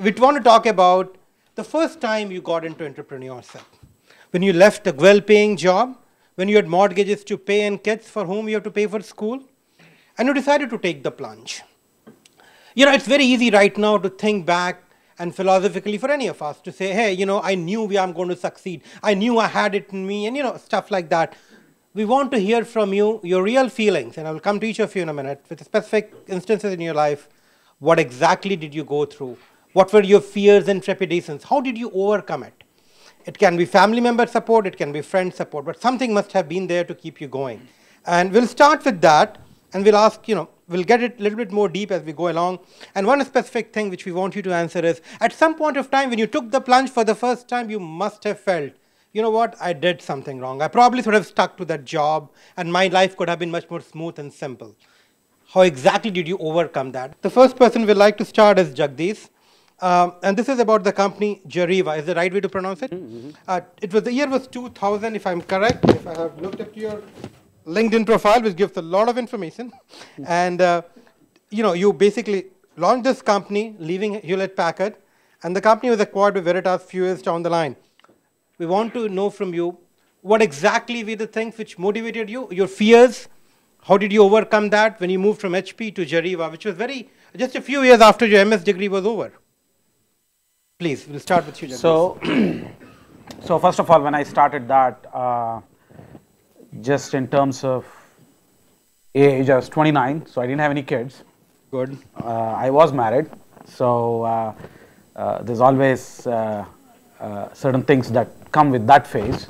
we want to talk about the first time you got into entrepreneurship. When you left a well-paying job, when you had mortgages to pay and kids for whom you have to pay for school, and you decided to take the plunge. You know, it's very easy right now to think back and philosophically for any of us to say, hey, you know, I knew I'm going to succeed. I knew I had it in me, and you know, stuff like that. We want to hear from you, your real feelings, and I'll come to each of you in a minute with specific instances in your life. What exactly did you go through? What were your fears and trepidations? How did you overcome it? It can be family member support, it can be friend support, but something must have been there to keep you going. And we'll start with that, and we'll ask, you know, we'll get it a little bit more deep as we go along. And one specific thing which we want you to answer is, at some point of time when you took the plunge for the first time, you must have felt, you know what, I did something wrong. I probably should have stuck to that job, and my life could have been much more smooth and simple. How exactly did you overcome that? The first person we'd like to start is Jagdish. And this is about the company Jareva. Is the right way to pronounce it? Mm-hmm. The year was 2000, if I'm correct, if I have looked at your LinkedIn profile, which gives a lot of information. Mm-hmm. And you know, you basically launched this company, leaving Hewlett Packard, and the company was acquired by Veritas few years down the line. We want to know from you what exactly were the things which motivated you, your fears. How did you overcome that when you moved from HP to Jareva, which was just a few years after your MS degree was over? Please, we'll start with you, Jagdish. So first of all, when I started that, just in terms of age, I was 29, so I didn't have any kids. Good. I was married, so there's always certain things that come with that phase.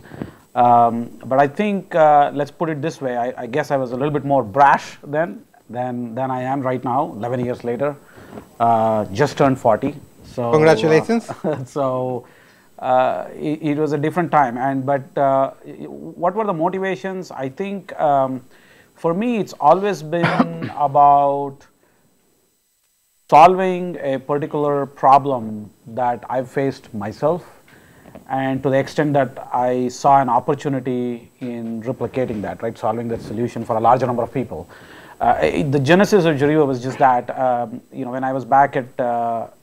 But I think, let's put it this way, I guess I was a little bit more brash then than I am right now, 11 years later, just turned 40. So, congratulations. It was a different time, but what were the motivations? I think for me it's always been about solving a particular problem that I've faced myself, and to the extent that I saw an opportunity in replicating that, right, solving that solution for a larger number of people. The genesis of Jareva was just that, you know, when I was back at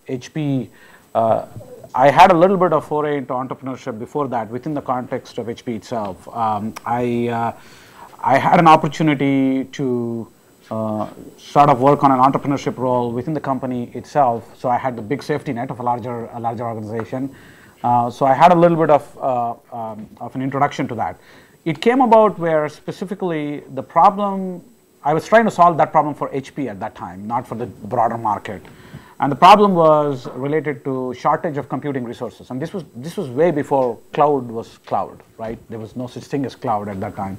HP, I had a little bit of foray into entrepreneurship before that within the context of HP itself. I had an opportunity to sort of work on an entrepreneurship role within the company itself, so I had the big safety net of a larger organization. So I had a little bit of an introduction to that. It came about where specifically the problem, I was trying to solve that problem for HP at that time, not for the broader market. And the problem was related to shortage of computing resources. And this was way before cloud was cloud, right? There was no such thing as cloud at that time.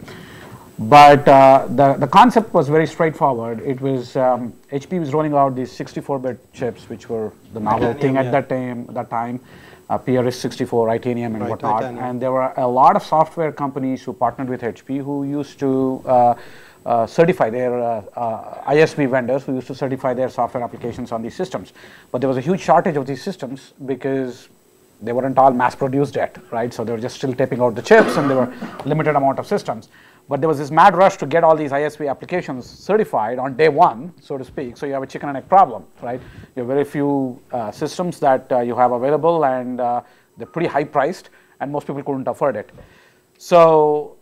But the concept was very straightforward. It was, HP was rolling out these 64-bit chips, which were the novel thing at that time. PRS64, Itanium, and whatnot. Itanium. And there were a lot of software companies who partnered with HP who used to certify their ISV vendors who used to certify their software applications on these systems. But there was a huge shortage of these systems because they weren't all mass-produced yet, right? So they were just still taping out the chips, and there were limited amount of systems. But there was this mad rush to get all these ISV applications certified on day one, so to speak. So you have a chicken and egg problem, right? You have very few systems that you have available, and they're pretty high priced, and most people couldn't afford it. So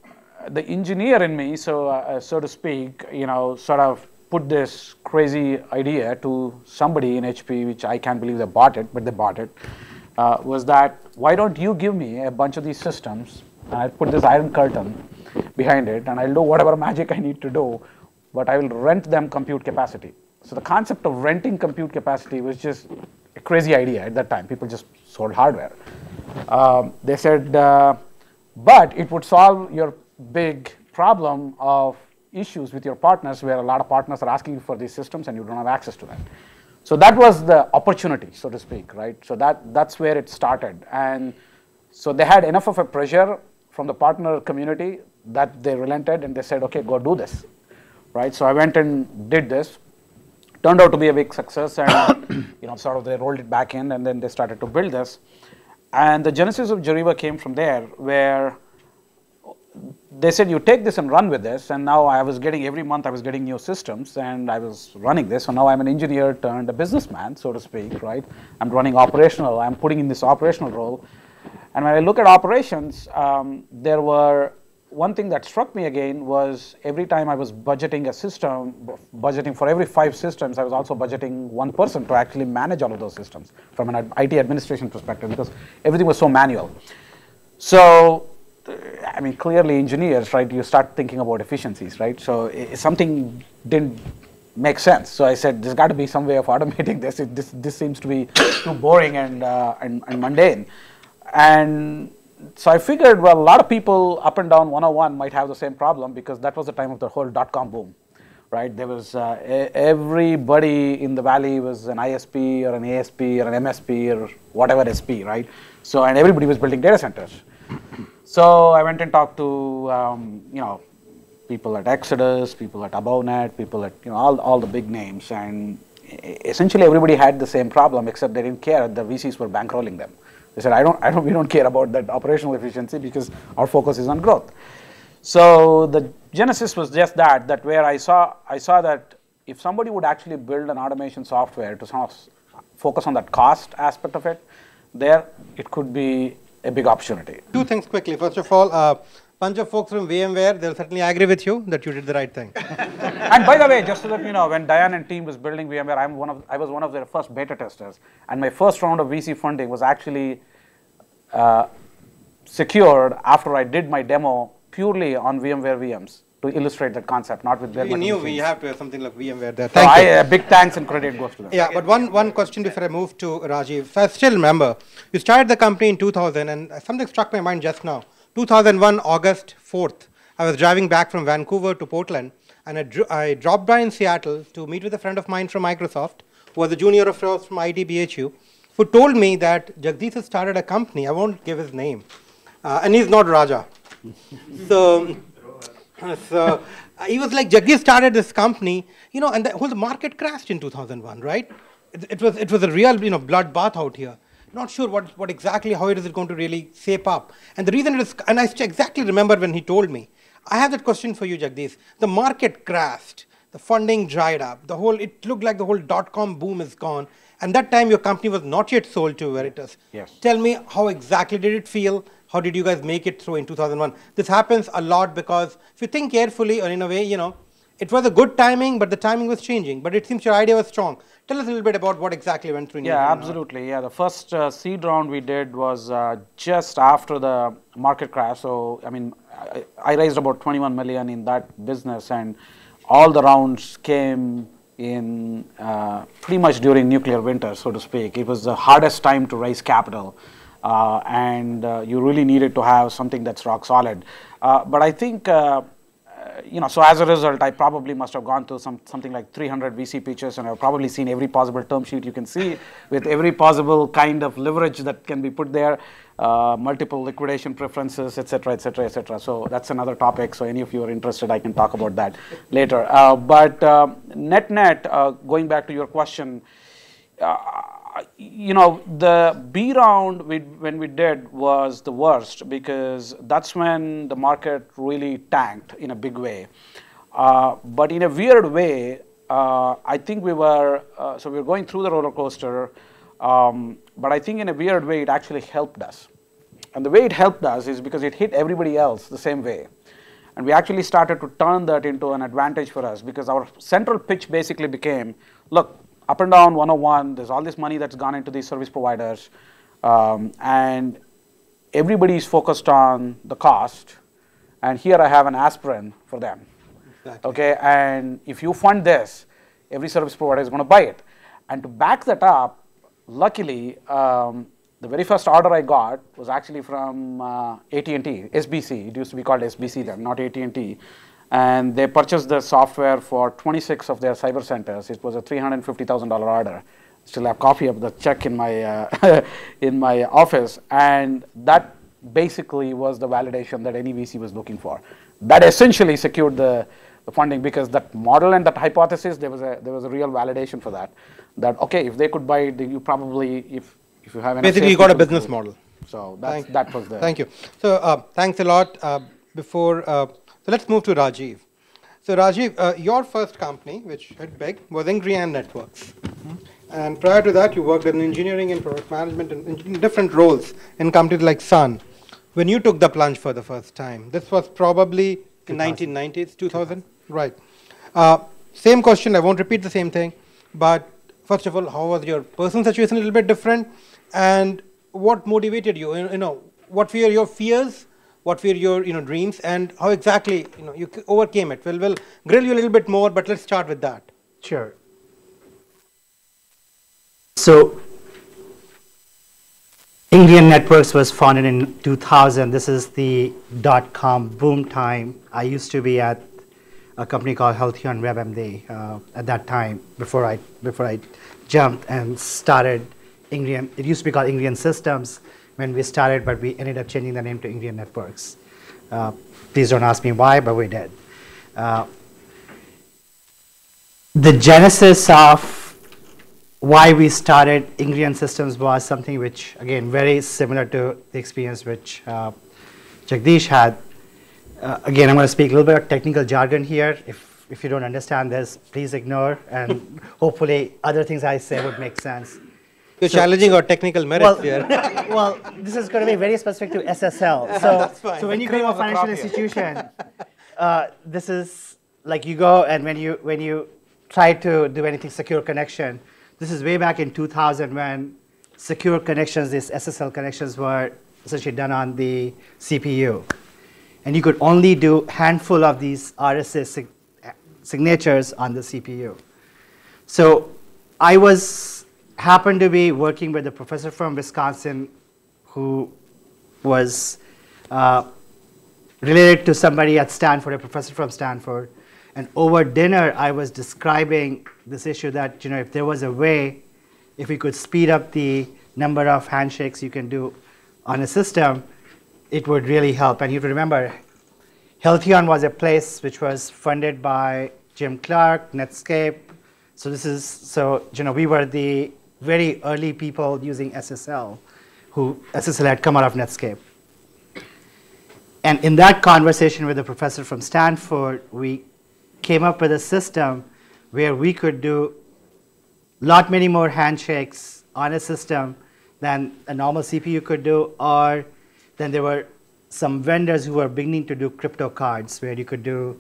the engineer in me, so to speak, you know, sort of put this crazy idea to somebody in HP, which I can't believe they bought it, but they bought it, was that, why don't you give me a bunch of these systems, and I put this iron curtain behind it, and I'll do whatever magic I need to do, but I will rent them compute capacity. So the concept of renting compute capacity was just a crazy idea at that time. People just sold hardware. They said, but it would solve your big problem of issues with your partners, where a lot of partners are asking you for these systems and you don't have access to them. So that was the opportunity, so to speak, right? So that's where it started. And so they had enough of a pressure from the partner community that they relented, and they said, okay, go do this, right? So I went and did this. Turned out to be a big success, and you know, sort of they rolled it back in, and then they started to build this. And the genesis of Jareva came from there, where they said, you take this and run with this, and now I was getting, every month I was getting new systems and I was running this, so now I'm an engineer turned a businessman, so to speak, right? I'm running operational, I'm putting in this operational role. And when I look at operations, there were, one thing that struck me again was every time I was budgeting a system, budgeting for every 5 systems, I was also budgeting one person to actually manage all of those systems from an IT administration perspective, because everything was so manual. So, I mean, clearly engineers, right, you start thinking about efficiencies, right? So something didn't make sense. So I said, there's got to be some way of automating this. This seems to be too boring and mundane. And so I figured, well, a lot of people up and down 101 might have the same problem, because that was the time of the whole dot-com boom, right? There was everybody in the valley was an ISP or an ASP or an MSP or whatever SP, right? So, and everybody was building data centers. So I went and talked to, you know, people at Exodus, people at AboveNet, people at, you know, all the big names, and essentially everybody had the same problem, except they didn't care. The VCs were bankrolling them. They said, we don't care about that operational efficiency because our focus is on growth. So the genesis was just that where I saw that if somebody would actually build an automation software to sort of focus on that cost aspect of it, there it could be a big opportunity. Two things quickly. First of all, bunch of folks from VMware, they'll certainly agree with you that you did the right thing. And by the way, just so that you know, when Diane and team was building VMware, I was one of their first beta testers, and my first round of VC funding was actually secured after I did my demo purely on VMware VMs to illustrate that concept, not with their. We knew we have to have something like VMware there. Thank you. Big thanks and credit goes to them. Yeah, but one question before I move to Rajiv. So I still remember, you started the company in 2000, and something struck my mind just now. 2001, August 4th, I was driving back from Vancouver to Portland, and I dropped by in Seattle to meet with a friend of mine from Microsoft, who was a junior of yours from IIT BHU, who told me that Jagdish has started a company. I won't give his name, and he's not Raja. So he was like, Jagdish started this company, you know, and the whole market crashed in 2001, right? It was a real, you know, bloodbath out here. Not sure what exactly, how it is going to really shape up. And the reason it is, and I exactly remember when he told me, I have that question for you, Jagdish. The market crashed, the funding dried up, the whole, it looked like the whole dot-com boom is gone. And that time your company was not yet sold to Veritas. Yes. Tell me, how exactly did it feel? How did you guys make it through in 2001? This happens a lot, because if you think carefully, or in a way, you know, it was a good timing, but the timing was changing. But it seems your idea was strong. Tell us a little bit about what exactly went through. Yeah, absolutely. Yeah, the first seed round we did was just after the market crash. So, I mean, I raised about 21 million in that business, and all the rounds came in pretty much during nuclear winter, so to speak. It was the hardest time to raise capital. And you really needed to have something that's rock solid. But I think... you know, so as a result, I probably must have gone through something like 300 VC pitches, and I've probably seen every possible term sheet you can see with every possible kind of leverage that can be put there, multiple liquidation preferences, etc., etc., etc. So that's another topic. So any of you are interested, I can talk about that later. But net-net, going back to your question, you know, the B round when we did was the worst, because that's when the market really tanked in a big way. But in a weird way, I think we were, so we were going through the roller coaster, but I think in a weird way it actually helped us. And the way it helped us is because it hit everybody else the same way. And we actually started to turn that into an advantage for us, because our central pitch basically became, look, up and down 101, there's all this money that's gone into these service providers, and everybody's focused on the cost, and here I have an aspirin for them. Exactly. Okay, and if you fund this, every service provider is going to buy it. And to back that up, luckily, the very first order I got was actually from AT&T, SBC. It used to be called SBC then, not AT&T. And they purchased the software for 26 of their cyber centers. It was a $350,000 order. Still have a copy of the check in my in my office. And that basically was the validation that any VC was looking for. That essentially secured the funding, because that model and that hypothesis, there was a real validation for that. That okay, if they could buy it, you probably if you have an basically you got a business model. So that was the. Thank you. So thanks a lot. before. So let's move to Rajiv. So Rajiv, your first company, which hit big, was Ingrian Networks. And prior to that, you worked in engineering and product management in different roles in companies like Sun. When you took the plunge for the first time, this was probably 1990s, 2000? Right. Same question, I won't repeat the same thing, but first of all, how was your personal situation a little bit different? And what motivated you? You know, what were your fears? What were your dreams, and how exactly you overcame it? Well, we'll grill you a little bit more, but let's start with that. Sure. So, Ingrian Networks was founded in 2000. This is the dot-com boom time. I used to be at a company called Healthion WebMD at that time before I jumped and started Ingrian. It used to be called Ingrian Systems when we started, but we ended up changing the name to Ingrian Networks. Please don't ask me why, but we did. The genesis of why we started Ingrian Systems was something which, again, very similar to the experience which Jagdish had. Again, I'm going to speak a little bit of technical jargon here. If you don't understand this, please ignore, and hopefully other things I say would make sense. You're challenging our technical merits here. Well, this is going to be very specific to SSL. So when you go to a financial institution, this is like you go and when you try to do anything secure connection. This is way back in 2000 when secure connections, these SSL connections, were essentially done on the CPU, and you could only do a handful of these RSA signatures on the CPU. So I happened to be working with a professor from Wisconsin who was related to somebody at Stanford, a professor from Stanford. And over dinner, I was describing this issue that, if there was a way, if we could speed up the number of handshakes you can do on a system, it would really help. And you remember, Healthion was a place which was funded by Jim Clark, Netscape. So this is, we were the very early people using SSL, who SSL had come out of Netscape. And in that conversation with a professor from Stanford, we came up with a system where we could do many more handshakes on a system than a normal CPU could do, or then there were some vendors who were beginning to do crypto cards where you could do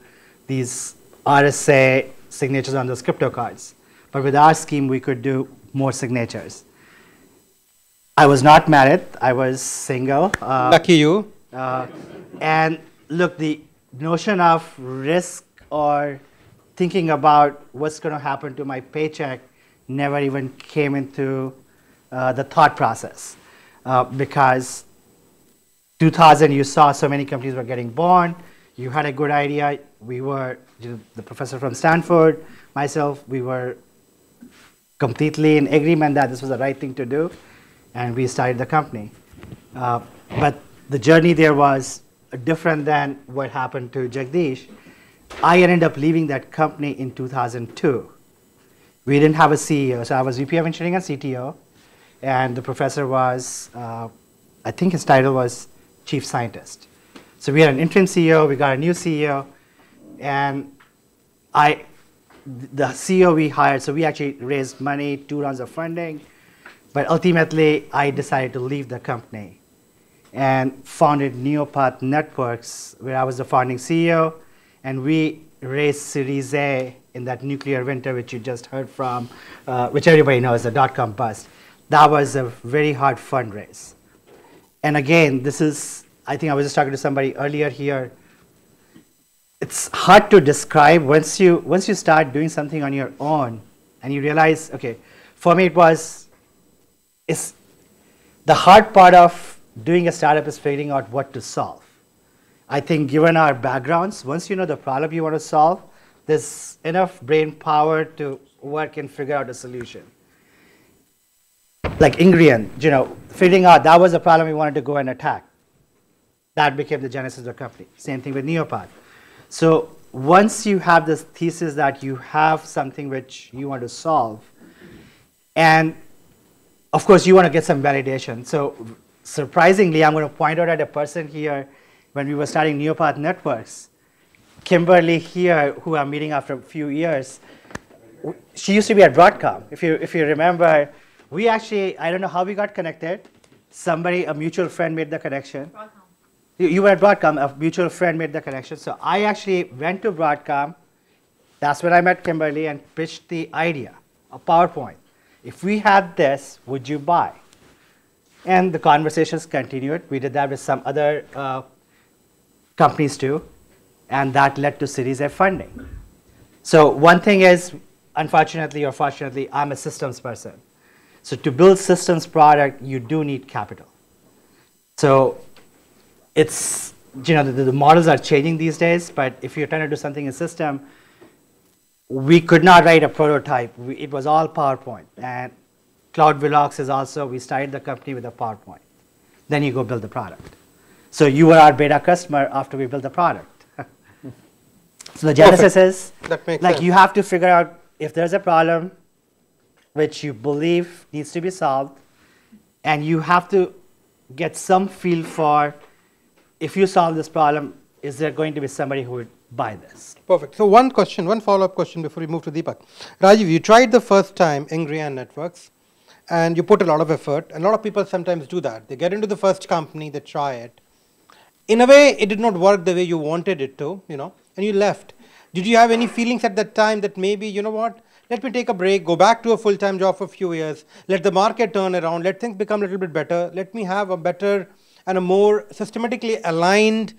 these RSA signatures on those crypto cards. But with our scheme, we could do more signatures. I was not married. I was single. Lucky you. And look, the notion of risk or thinking about what's going to happen to my paycheck never even came into the thought process. Because 2000, you saw so many companies were getting born. You had a good idea. We were, the professor from Stanford, myself, we were completely in agreement that this was the right thing to do, and we started the company. But the journey there was different than what happened to Jagdish. I ended up leaving that company in 2002. We didn't have a CEO, so I was VP of Engineering and CTO, and the professor was, I think his title was Chief Scientist. So we had an interim CEO, we got a new CEO, and the CEO we hired, so we actually raised money, 2 rounds of funding, but ultimately I decided to leave the company and founded Neopath Networks, where I was the founding CEO. And we raised Series A in that nuclear winter, which you just heard from, which everybody knows, the dot-com bust. That was a very hard fundraise. And again, this is, I think I was just talking to somebody earlier here. It's hard to describe once you start doing something on your own and you realize, okay, for me it was, the hard part of doing a startup is figuring out what to solve. I think given our backgrounds, once you know the problem you want to solve, there's enough brain power to work and figure out a solution. Like Ingrian, figuring out that was a problem we wanted to go and attack. That became the genesis of the company. Same thing with Neopath. So once you have this thesis that you have something which you want to solve, and of course you want to get some validation. So surprisingly, I'm going to point out at a person here when we were starting Neopath Networks. Kimberly here, who I'm meeting after a few years, she used to be at Broadcom. If you remember, we actually, I don't know how we got connected. Somebody, a mutual friend made the connection. Broadcom. You were at Broadcom, a mutual friend made the connection. So I actually went to Broadcom. That's when I met Kimberly and pitched the idea, a PowerPoint. If we had this, would you buy? And the conversations continued. We did that with some other companies too. And that led to Series A funding. So one thing is, unfortunately or fortunately, I'm a systems person. So to build systems product, you do need capital. So it's, you know, the models are changing these days, but if you're trying to do something in system, we could not write a prototype. It was all PowerPoint. And Cloud Velox is also, we started the company with a PowerPoint. Then you go build the product. So you were our beta customer after we built the product. So the genesis is, that makes sense. You have to figure out if there's a problem which you believe needs to be solved, and you have to get some feel for, if you solve this problem, is there going to be somebody who would buy this? Perfect. So one question, one follow-up question before we move to Deepak. Rajiv, you tried the first time Ingrian Networks, and you put a lot of effort. A lot of people sometimes do that. They get into the first company, they try it. In a way, it did not work the way you wanted it to, you know, and you left. Did you have any feelings at that time that maybe, you know what, let me take a break, go back to a full-time job for a few years, let the market turn around, let things become a little bit better, let me have a better and a more systematically aligned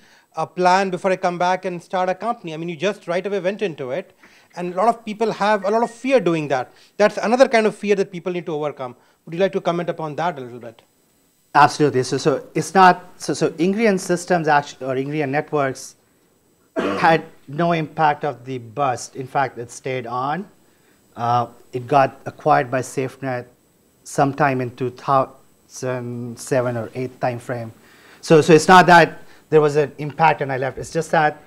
plan before I come back and start a company? I mean, you just right away went into it, and a lot of people have a lot of fear doing that. That's another kind of fear that people need to overcome. Would you like to comment upon that a little bit? Absolutely. So it's not, so Ingrian Systems actually, or Ingrian Networks had no impact of the bust. In fact, it stayed on. It got acquired by SafeNet sometime in 2007 or 8 time frame. So it's not that there was an impact and I left. It's just that,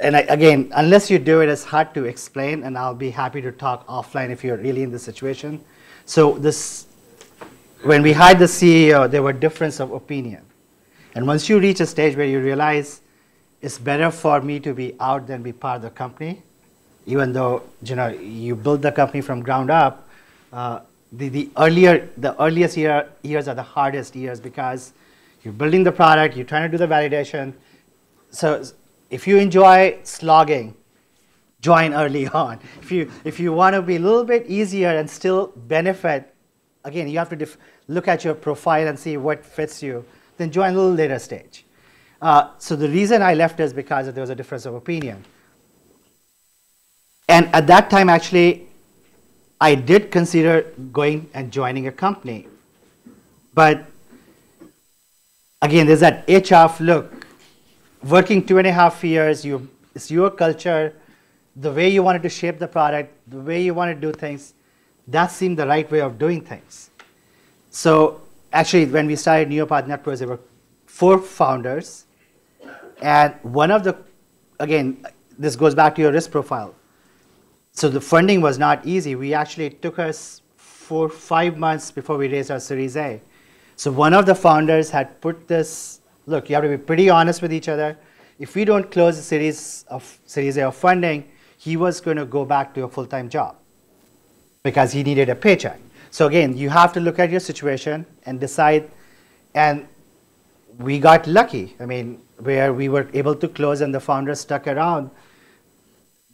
and again, unless you do it, it's hard to explain, and I'll be happy to talk offline if you're really in this situation. So this, when we hired the CEO, there were differences of opinion. And once you reach a stage where you realize it's better for me to be out than be part of the company, even though, you know, you build the company from ground up, the earliest years are the hardest years, because you're building the product, you're trying to do the validation. So if you enjoy slogging, join early on. If you want to be a little bit easier and still benefit, again, you have to look at your profile and see what fits you, then join a little later stage. So the reason I left is because there was a difference of opinion. And at that time, actually, I did consider going and joining a company. But again, there's that HR look. Working 2.5 years, it's your culture, the way you wanted to shape the product, the way you want to do things, that seemed the right way of doing things. So actually, when we started Neopath Networks, there were 4 founders. And one of the, again, this goes back to your risk profile. So the funding was not easy. We actually, it took us 4 or 5 months before we raised our Series A. So one of the founders had put this, look, you have to be pretty honest with each other. If we don't close the Series A of funding, he was going to go back to a full-time job because he needed a paycheck. So again, you have to look at your situation and decide. And we got lucky. I mean, where we were able to close and the founder stuck around.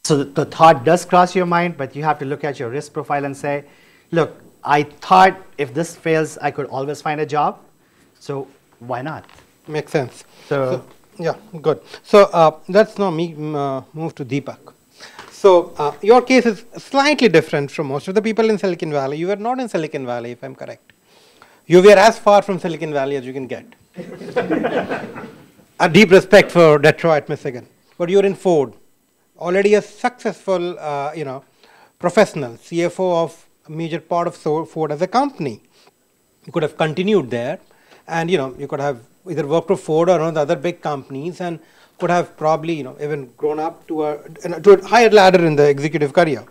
So the thought does cross your mind, but you have to look at your risk profile and say, look, I thought if this fails, I could always find a job. So why not? Makes sense. So yeah, good. So let's now move to Deepak. So your case is slightly different from most of the people in Silicon Valley. You were not in Silicon Valley, if I'm correct. You were as far from Silicon Valley as you can get. A deep respect for Detroit, Michigan. But you were in Ford. Already a successful, you know, professional, CFO of a major part of Ford as a company. You could have continued there, and you know, you could have either worked for Ford or one of the other big companies, and could have probably, you know, even grown up to a higher ladder in the executive career.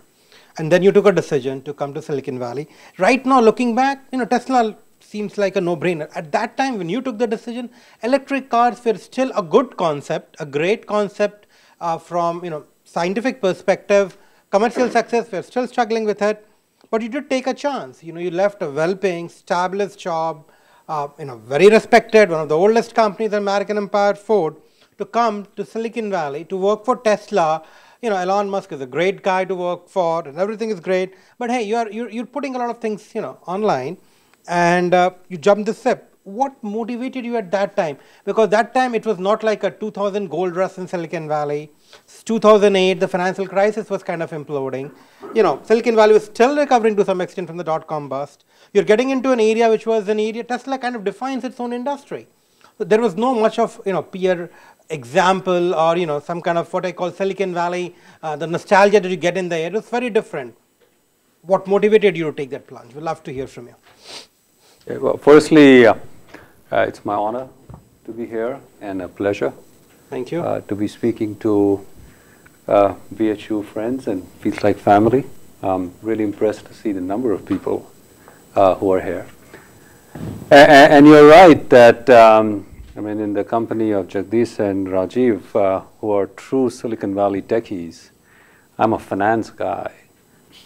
And then you took a decision to come to Silicon Valley. Right now, looking back, you know, Tesla seems like a no-brainer. At that time, when you took the decision, electric cars were still a good concept, a great concept from, scientific perspective. Commercial success, we're still struggling with it. But you did take a chance. You left a well-paying, established job, very respected, one of the oldest companies in American Empire, Ford, to come to Silicon Valley to work for Tesla. Elon Musk is a great guy to work for, and everything is great. But hey, you're putting a lot of things, online, and you jumped the ship. What motivated you at that time? Because that time it was not like a 2000 gold rush in Silicon Valley. It's 2008, the financial crisis was kind of imploding. Silicon Valley was still recovering to some extent from the dot-com bust. You're getting into an area which was an area, Tesla kind of defines its own industry. So there was no much of, peer example or, some kind of what I call Silicon Valley, the nostalgia that you get in there. It was very different. What motivated you to take that plunge? We'd love to hear from you. Okay, well, firstly, it's my honor to be here and a pleasure. Thank you. To be speaking to BHU friends and feels like family. I'm really impressed to see the number of people who are here. And you're right that, in the company of Jagdish and Rajiv, who are true Silicon Valley techies, I'm a finance guy,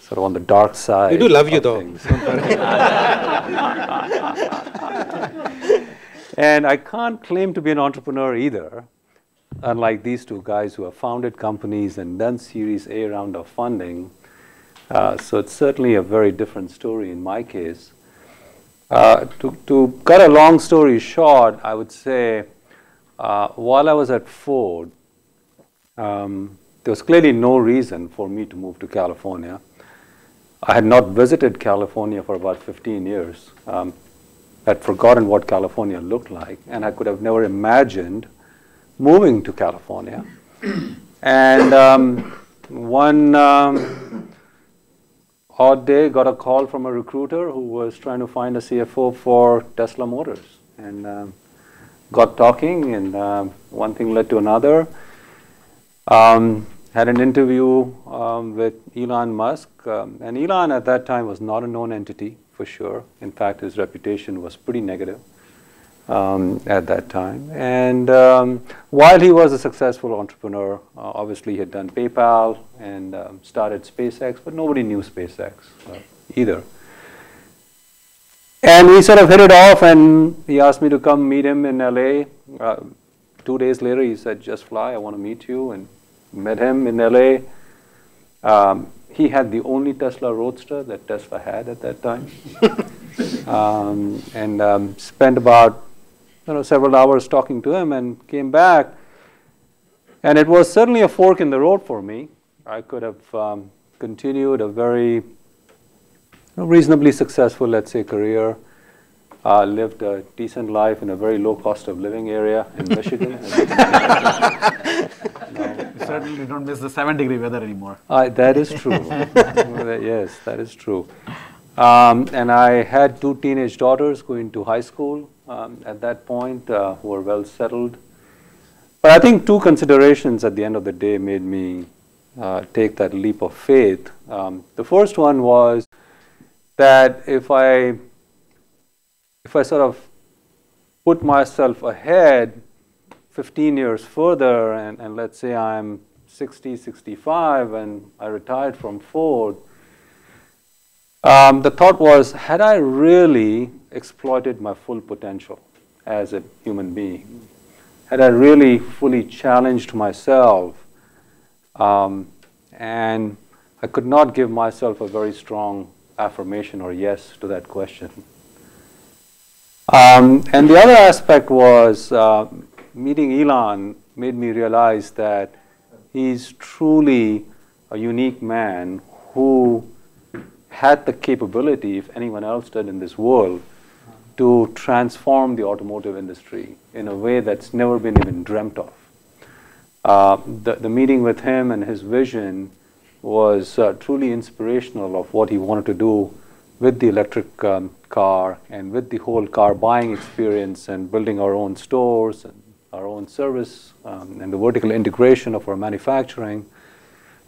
sort of on the dark side. We do love you, though. And I can't claim to be an entrepreneur either, unlike these two guys who have founded companies and done Series A round of funding. So it's certainly a very different story in my case. To cut a long story short, I would say while I was at Ford, there was clearly no reason for me to move to California. I had not visited California for about 15 years. I'd forgotten what California looked like, and I could have never imagined moving to California. And one odd day, got a call from a recruiter who was trying to find a CFO for Tesla Motors. And got talking, and one thing led to another. Had an interview with Elon Musk. And Elon at that time was not a known entity, for sure. In fact, his reputation was pretty negative at that time. And while he was a successful entrepreneur, obviously he had done PayPal and started SpaceX, but nobody knew SpaceX either. And we sort of hit it off, and he asked me to come meet him in LA. 2 days later, he said, just fly, I want to meet you, and met him in LA. He had the only Tesla Roadster that Tesla had at that time. And spent about several hours talking to him and came back. And it was certainly a fork in the road for me. I could have continued a very reasonably successful, let's say, career. Lived a decent life in a very low cost of living area in Michigan. You certainly don't miss the 7-degree weather anymore. That is true. Yes, that is true. And I had two teenage daughters going to high school at that point who were well settled. But I think two considerations at the end of the day made me take that leap of faith. The first one was that if I sort of put myself ahead 15 years further, and let's say I'm 60, 65, and I retired from Ford, the thought was, had I really exploited my full potential as a human being? Had I really fully challenged myself? And I could not give myself a very strong affirmation or yes to that question. And the other aspect was meeting Elon made me realize that he's truly a unique man who had the capability, if anyone else did in this world, to transform the automotive industry in a way that's never been even dreamt of. The meeting with him and his vision was truly inspirational of what he wanted to do with the electric car and with the whole car buying experience and building our own stores and our own service and the vertical integration of our manufacturing.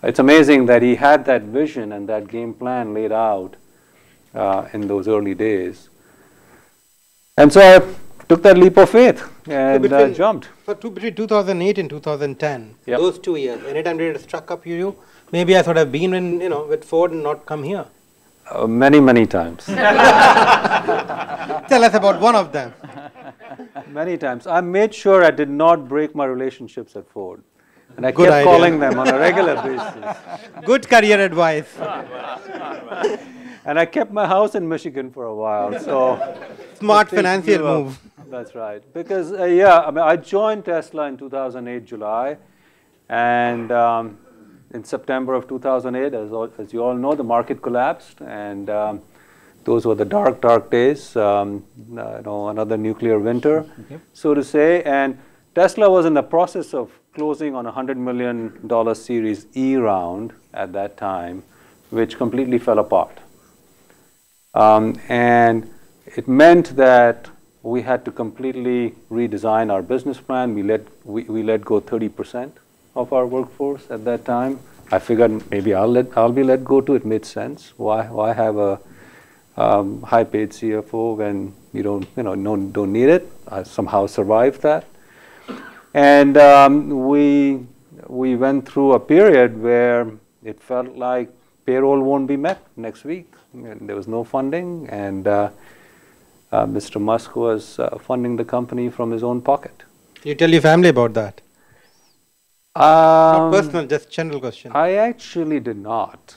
It's amazing that he had that vision and that game plan laid out in those early days. And so I took that leap of faith and so jumped. So between 2008 and 2010, yep. Those 2 years, anytime it struck up you, maybe I thought I've been in, you know, with Ford and not come here. Many, many times. Tell us about one of them. Many times. I made sure I did not break my relationships at Ford. And I kept calling them on a regular basis. Good career advice. And I kept my house in Michigan for a while. So smart financial move. That's right. Because, yeah, I mean, I joined Tesla in 2008, July. And in September of 2008, as you all know, the market collapsed. And those were the dark, dark days, you know, another nuclear winter, okay, so to say. And Tesla was in the process of closing on a $100 million Series E round at that time, which completely fell apart. And it meant that we had to completely redesign our business plan. We let go 30% of our workforce at that time. I figured maybe I'll be let go too. It made sense. Why have a high-paid CFO when you don't need it? I somehow survived that. And we went through a period where it felt like payroll won't be met next week. And there was no funding, and Mr. Musk was funding the company from his own pocket. You tell your family about that? Not personal, just general question. I actually did not,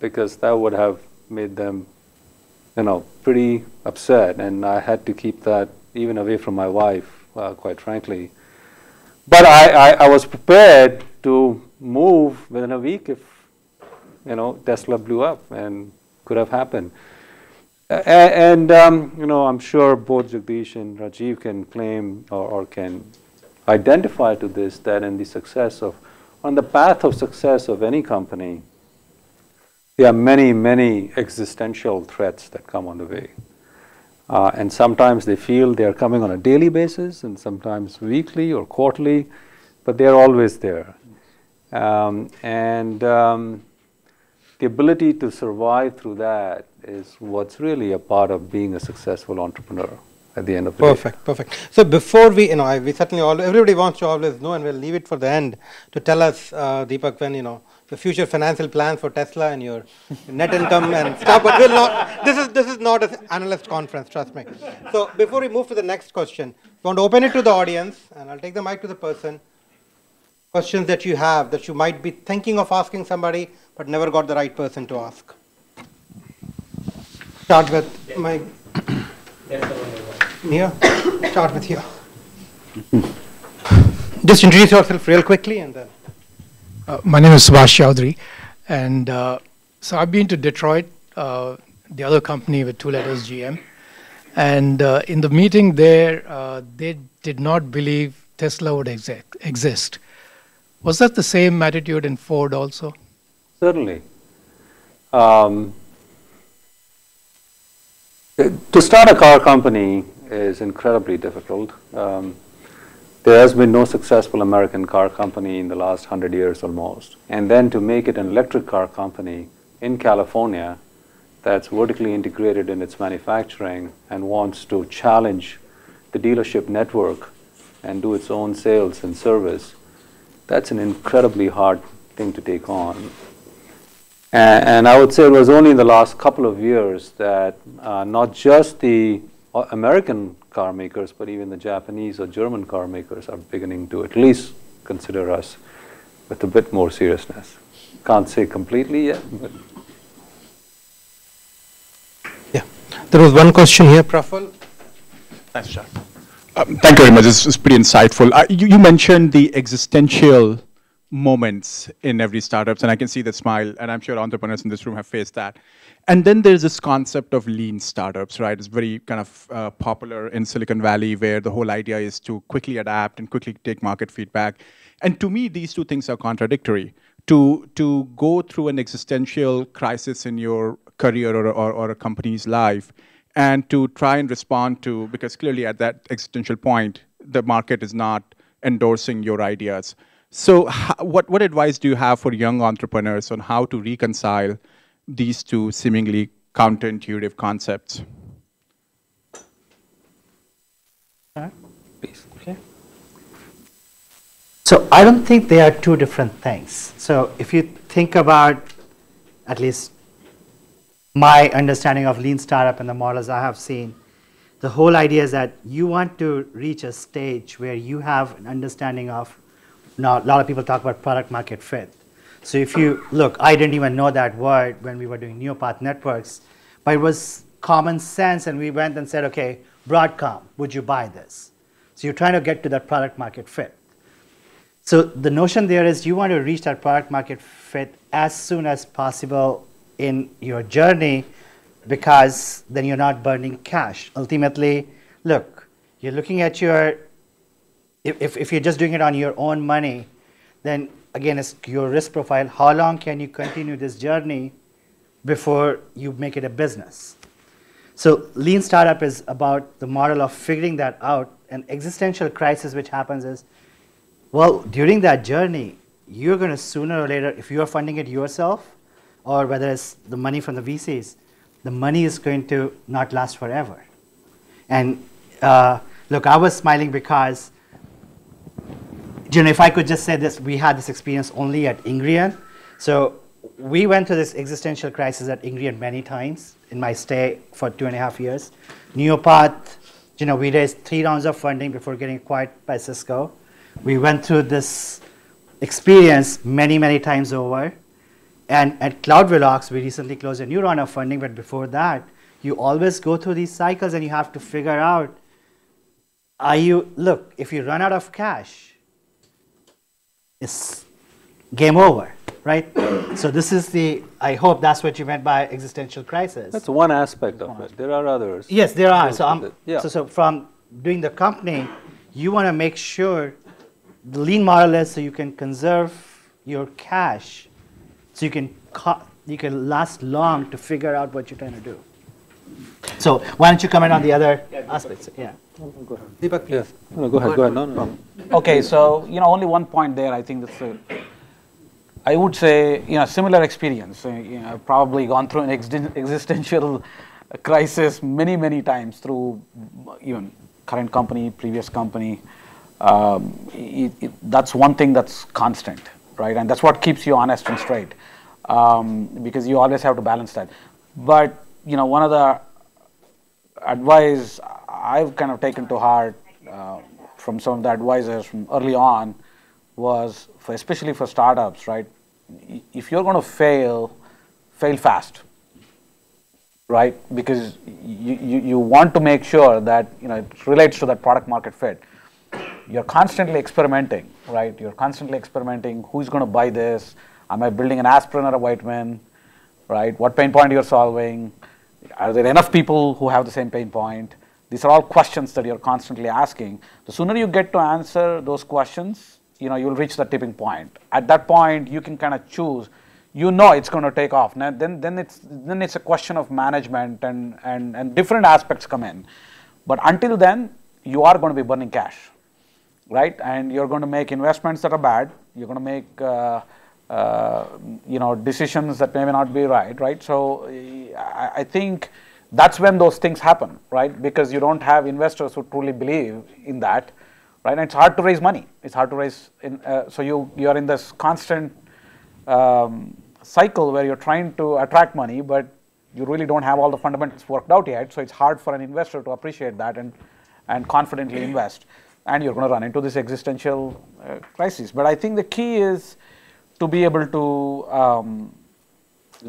because that would have made them, you know, pretty upset, and I had to keep that even away from my wife, quite frankly. But I was prepared to move within a week if, you know, Tesla blew up, and could have happened. You know, I'm sure both Jagdish and Rajiv can claim or can identify to this, that in the success of, on the path of success of any company, there are many, many existential threats that come on the way. And sometimes they feel they are coming on a daily basis, and sometimes weekly or quarterly, but they're always there. The ability to survive through that is what's really a part of being a successful entrepreneur at the end of the day. Perfect. So before we, you know, we certainly all, everybody wants to always know, and we'll leave it for the end to tell us, Deepak, when, you know, your future financial plans for Tesla and your net income and stuff. But we'll not. This is not an analyst conference. Trust me. So before we move to the next question, we want to open it to the audience, and I'll take the mic to the person. Questions that you have that you might be thinking of asking somebody but never got the right person to ask. Start with Mike. Yeah, start with you. Just introduce yourself real quickly and then. My name is Subhash Chowdhury, and so I've been to Detroit, the other company with two letters, GM, and in the meeting there, they did not believe Tesla would exist. Was that the same attitude in Ford also? Certainly. To start a car company is incredibly difficult. There has been no successful American car company in the last 100 years almost. And then to make it an electric car company in California that's vertically integrated in its manufacturing and wants to challenge the dealership network and do its own sales and service, that's an incredibly hard thing to take on. And I would say it was only in the last couple of years that not just the American car makers, but even the Japanese or German car makers are beginning to at least consider us with a bit more seriousness. Can't say completely yet, but. Yeah, there was one question here, Praful. Nice shot. Thank you very much. This is pretty insightful. You mentioned the existential moments in every startup, and I can see the smile, and I'm sure entrepreneurs in this room have faced that. And then there's this concept of lean startups, right? It's very kind of popular in Silicon Valley, where the whole idea is to quickly adapt and quickly take market feedback. And to me, these two things are contradictory. To go through an existential crisis in your career or a company's life, and to try and respond to, because clearly at that existential point, the market is not endorsing your ideas. So what advice do you have for young entrepreneurs on how to reconcile these two seemingly counterintuitive concepts? So I don't think they are two different things. So if you think about at least my understanding of lean startup and the models I have seen, the whole idea is that you want to reach a stage where you have an understanding of, now a lot of people talk about product market fit. So if you look, I didn't even know that word when we were doing Neopath Networks, but it was common sense, and we went and said, okay, Broadcom, would you buy this? So you're trying to get to that product market fit. So the notion there is you want to reach that product market fit as soon as possible in your journey, because then you're not burning cash. Ultimately, look, you're looking at your, if you're just doing it on your own money, then again, it's your risk profile. How long can you continue this journey before you make it a business? So lean startup is about the model of figuring that out. An existential crisis which happens is, well, during that journey, you're going to sooner or later, if you are funding it yourself, or whether it's the money from the VCs, the money is going to not last forever. And look, I was smiling because, you know, if I could just say this, we had this experience only at Ingrian. So we went through this existential crisis at Ingrian many times in my stay for 2.5 years. Neopath, you know, we raised 3 rounds of funding before getting acquired by Cisco. We went through this experience many, many times over. And at CloudVelox, we recently closed a new round of funding, but before that, you always go through these cycles and you have to figure out, are you, look, if you run out of cash, it's game over, right? So this is the, I hope that's what you meant by existential crisis. That's one aspect of it. There are others. Yes, there are. So, so from doing the company, you want to make sure the lean model is so you can conserve your cash, so you can last long to figure out what you're trying to do. So why don't you comment on the other aspects? Yeah. Go ahead. Deepak, please. No, go ahead. Go ahead. No, no. Okay. So, you know, only one point there. I think that's a, I would say, you know, similar experience. You know, I've probably gone through an existential crisis many, many times through even current company, previous company. That's one thing that's constant, right? And that's what keeps you honest and straight, because you always have to balance that. But, you know, one of the advice I've kind of taken to heart from some of the advisors from early on was, for especially for startups, right? If you're going to fail, fail fast, right? Because you want to make sure that, you know, it relates to that product market fit. You're constantly experimenting, right? You're constantly experimenting. Who's going to buy this? Am I building an aspirin or a vitamin, right? What pain point you're solving? Are there enough people who have the same pain point? These are all questions that you're constantly asking. The sooner you get to answer those questions, you know, you'll reach the tipping point. At that point, you can kind of choose. You know it's going to take off. Now, then it's a question of management and different aspects come in. But until then, you are going to be burning cash, right? And you're going to make investments that are bad. You're going to make you know, decisions that may not be right, right? So I think that's when those things happen, right? Because you don't have investors who truly believe in that, right? And it's hard to raise money. It's hard to raise, so you're in this constant cycle where you're trying to attract money, but you really don't have all the fundamentals worked out yet. So it's hard for an investor to appreciate that and confidently invest. And you're going to run into this existential crisis. But I think the key is to be able to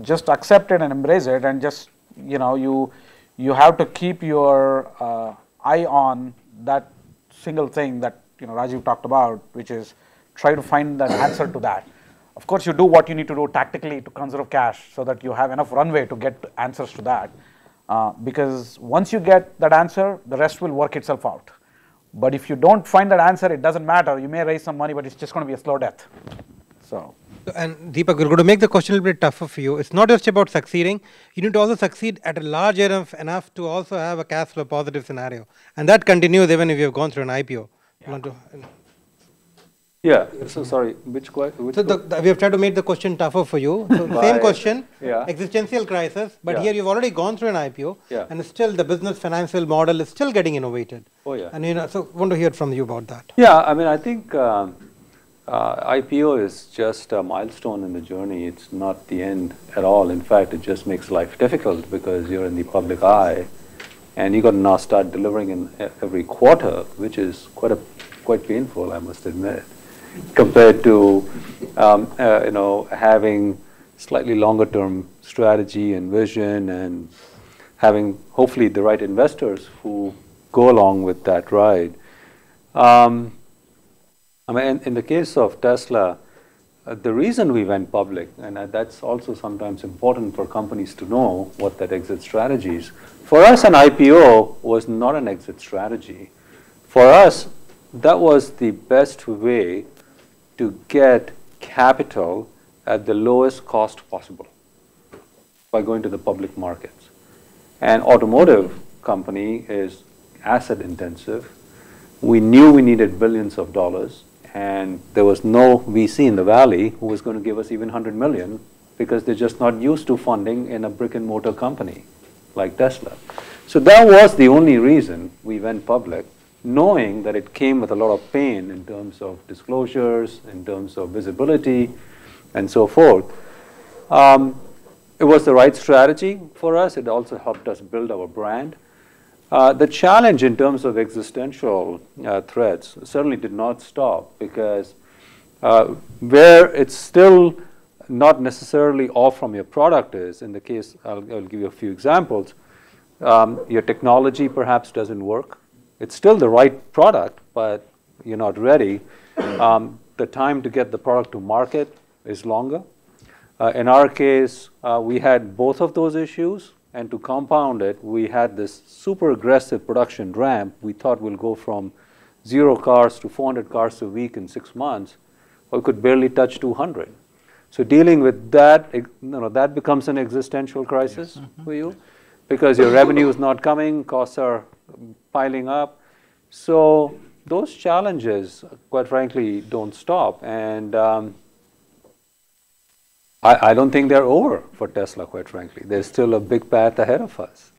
just accept it and embrace it, and just, you know, you have to keep your eye on that single thing that, you know, Rajiv talked about, which is try to find that answer to that. Of course, you do what you need to do tactically to conserve cash so that you have enough runway to get answers to that. Because once you get that answer, the rest will work itself out. But if you don't find that answer, it doesn't matter. You may raise some money, but it's just going to be a slow death. So. And Deepak, we're going to make the question a little bit tougher for you. It's not just about succeeding. You need to also succeed at a large enough to also have a cash flow positive scenario. And that continues even if you've gone through an IPO. Yeah. You want to, yeah. So sorry, which so we have tried to make the question tougher for you. So same question, yeah. Existential crisis, but yeah. Here you've already gone through an IPO, yeah. And still the business financial model is still getting innovated. Oh yeah. And you know, so want to hear from you about that. Yeah, I mean, I think IPO is just a milestone in the journey. It's not the end at all. In fact, it just makes life difficult because you're in the public eye, and you've got to now start delivering in every quarter, which is quite painful, I must admit, compared to having slightly longer-term strategy and vision, and having hopefully the right investors who go along with that ride. I mean, in the case of Tesla, the reason we went public, and that's also sometimes important for companies to know what that exit strategy is. For us, an IPO was not an exit strategy. For us, that was the best way to get capital at the lowest cost possible by going to the public markets. An automotive company is asset intensive. We knew we needed billions of dollars, and there was no VC in the Valley who was going to give us even $100 million because they're just not used to funding in a brick-and-mortar company like Tesla. So that was the only reason we went public, knowing that it came with a lot of pain in terms of disclosures, in terms of visibility, and so forth. It was the right strategy for us. It also helped us build our brand. The challenge in terms of existential threats certainly did not stop, because where it's still not necessarily off from your product is, in the case, I'll give you a few examples, your technology perhaps doesn't work. It's still the right product, but you're not ready. The time to get the product to market is longer. In our case, we had both of those issues. And to compound it, we had this super aggressive production ramp. We thought we'll go from 0 cars to 400 cars a week in 6 months. We could barely touch 200. So dealing with that, that becomes an existential crisis for you, because your revenue is not coming, costs are piling up. So those challenges, quite frankly, don't stop. And I don't think they're over for Tesla, quite frankly. There's still a big path ahead of us.